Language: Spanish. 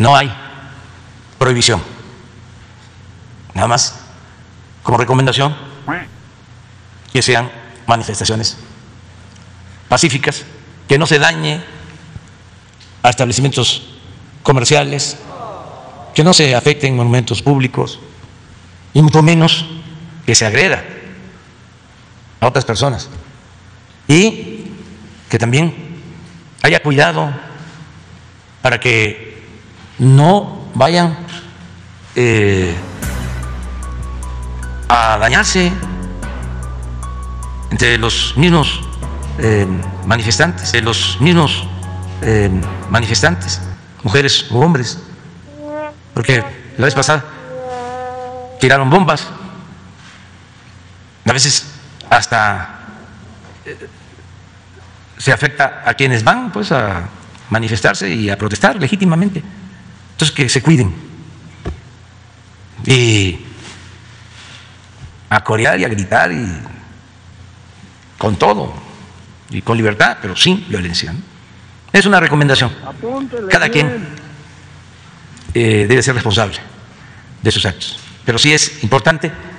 No hay prohibición. Nada más, como recomendación, que sean manifestaciones pacíficas, que no se dañe a establecimientos comerciales, que no se afecten monumentos públicos y mucho menos que se agreda a otras personas, y que también haya cuidado para que no vayan a dañarse entre los mismos manifestantes, mujeres u hombres, porque la vez pasada tiraron bombas, a veces hasta se afecta a quienes van pues a manifestarse y a protestar legítimamente. Entonces, que se cuiden, y a corear y a gritar y con todo y con libertad, pero sin violencia, ¿no? Es una recomendación. Cada quien debe ser responsable de sus actos. Pero sí es importante